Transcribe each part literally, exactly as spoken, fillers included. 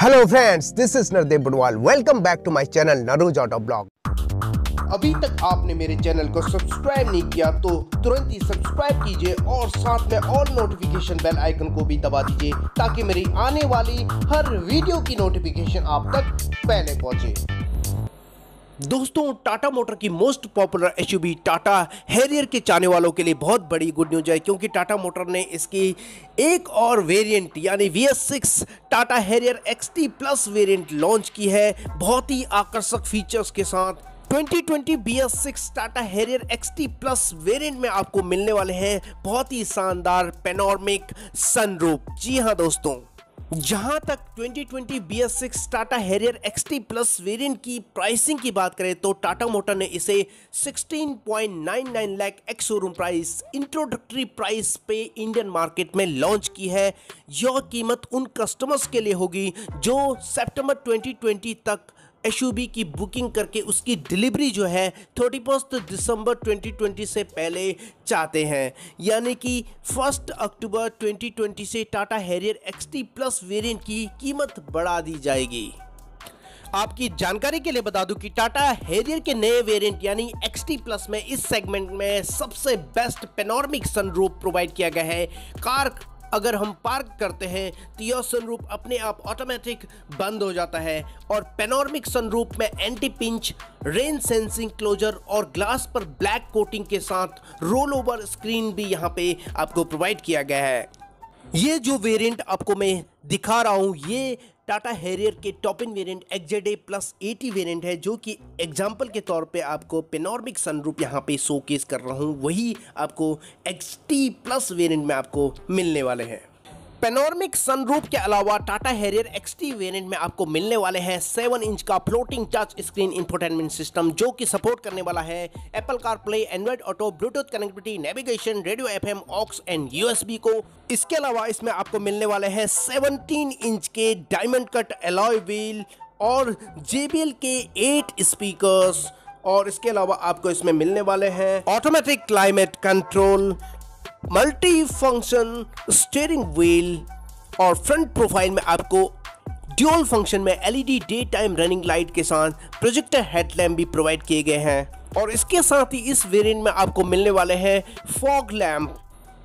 Hello friends, this is Nardeep Budwal. Welcome back to my channel Narooz auto blog. अभी तक आपने मेरे चैनल को सब्सक्राइब नहीं किया तो तुरंत ही सब्सक्राइब कीजिए और साथ में ऑल नोटिफिकेशन बेल आइकन को भी दबा दीजिए ताकि मेरी आने वाली हर वीडियो की नोटिफिकेशन आप तक पहले पहुंचे। दोस्तों, टाटा मोटर की most popular SUV Tata Harrier के चाहने वालों के लिए बहुत बड़ी गुड न्यूज है, क्योंकि टाटा मोटर ने इसकी एक और वेरिएंट यानी B S six Tata Harrier X T plus variant launch की है बहुत ही आकर्षक फीचर्स के साथ। Twenty twenty B S six Tata Harrier X T plus variant में आपको मिलने वाले हैं बहुत ही शानदार पैनोरमिक सनरूफ। जी हाँ दोस्तों, जहां तक twenty twenty B S six Tata Harrier X T plus variant की प्राइसिंग की बात करें तो टाटा मोटर ने इसे सोलह पॉइंट निन्यानवे lakh ex showroom price introductory price पे इंडियन मार्केट में लॉन्च की है। यह कीमत उन कस्टमर्स के लिए होगी जो सितंबर ट्वेंटी ट्वेंटी तक एसयूवी की बुकिंग करके उसकी डिलीवरी जो है इकतीस दिसंबर ट्वेंटी ट्वेंटी से पहले चाहते हैं, यानी कि एक अक्टूबर ट्वेंटी ट्वेंटी से Tata Harrier X T plus variant की कीमत बढ़ा दी जाएगी। आपकी जानकारी के लिए बता दूं कि टाटा हैरियर के नए वेरिएंट यानी एक्स टी प्लस में इस सेगमेंट में सबसे बेस्ट पैनोरमिक सनरूफ प्रोवाइड किया गया है। कार अगर हम पार्क करते हैं तो यह सनरूफ अपने आप ऑटोमेटिक बंद हो जाता है और पैनोरमिक सनरूफ में anti pinch, rain sensing closure और ग्लास पर ब्लैक कोटिंग के साथ रोल ओवर स्क्रीन भी यहां पे आपको प्रोवाइड किया गया है। ये जो वेरिएंट आपको मैं दिखा रहा हूं ये टाटा हैरियर के top end variant XZ plus AT variant है, जो कि एग्जांपल के तौर पे आपको पैनोरमिक सनरूफ यहाँ पे शोकेस कर रहा हूँ, वही आपको एक्स टी प्लस वेरिएंट में आपको मिलने वाले हैं। पैनोरमिक सनरूफ के अलावा Tata Harrier X T variant में आपको मिलने वाले हैं सेवन इंच का floating touch screen infotainment system, जो कि सपोर्ट करने वाला है Apple CarPlay, Android auto, Bluetooth connectivity, navigation, radio F M, aux and U S B को। इसके अलावा इसमें आपको मिलने वाले हैं सेवनटीन इंच के डायमंड कट एलॉय व्हील और जे बी एल के एट स्पीकर्स, और इसके अलावा आपको इसमें मिलने वाले हैं automatic climate control, multi function steering wheel और फ्रंट प्रोफाइल में आपको ड्यूल फंक्शन में L E D day time running light के साथ प्रोजेक्टर हेडलैम्प भी प्रोवाइड किए गए हैं। और इसके साथ ही इस वेरिएंट में आपको मिलने वाले हैं फॉग लैम्प।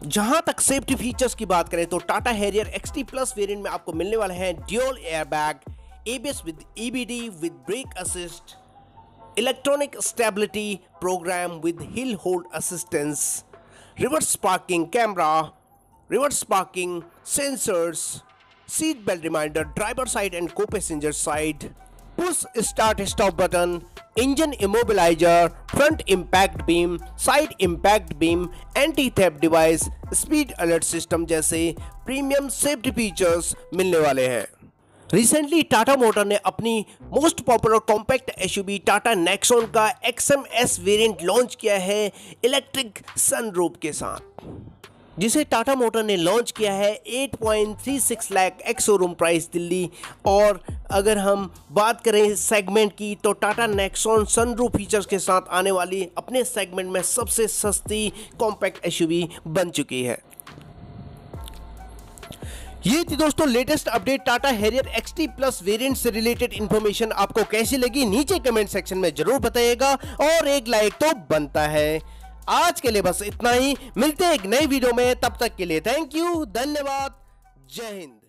जहां तक सेफ्टी फीचर्स की बात करें तो Tata Harrier X T plus variant में आपको मिलने वाले हैं dual airbag, A B S with E B D with brake assist, electronic stability program with hill hold assistance, reverse parking camera, reverse parking sensors, seat belt reminder driver side and co passenger side, push start stop button, engine immobiliser, front impact beam, side impact beam, anti theft device, speed alert system जैसे premium safety features मिलने वाले हैं। Recently Tata motor ने अपनी most popular compact SUV Tata Nexon का X M S variant launch किया है electric sunroof के साथ, जिसे टाटा मोटर ने लॉन्च किया है आठ पॉइंट छत्तीस lakh ex showroom price Delhi. और अगर हम बात करें सेगमेंट की तो टाटा नेक्सॉन सनरूफ फीचर्स के साथ आने वाली अपने सेगमेंट में सबसे सस्ती कॉम्पैक्ट एसयूवी बन चुकी है। ये थी दोस्तों latest update Tata Harrier X T plus variant से रिलेटेड इन्फॉर्मेशन। आपको कैसी लगी नीचे कमेंट सेक्शन में जरूर बताइएगा और एक लाइक तो बनता है। आज के लिए बस इतना ही, मिलते हैं एक नई वीडियो में, तब तक के लिए थैंक यू, धन्यवाद, जय हिंद।